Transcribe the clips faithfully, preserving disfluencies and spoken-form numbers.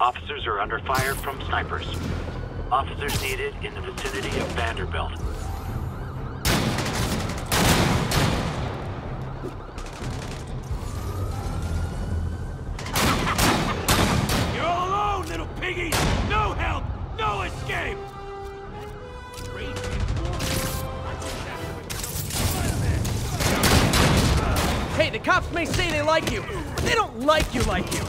Officers are under fire from snipers. Officers needed in the vicinity of Vanderbilt. You're all alone, little piggies! No help! No escape! Hey, the cops may say they like you, but they don't like you like you.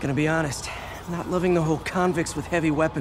Gonna be honest, not loving the whole convicts with heavy weapons.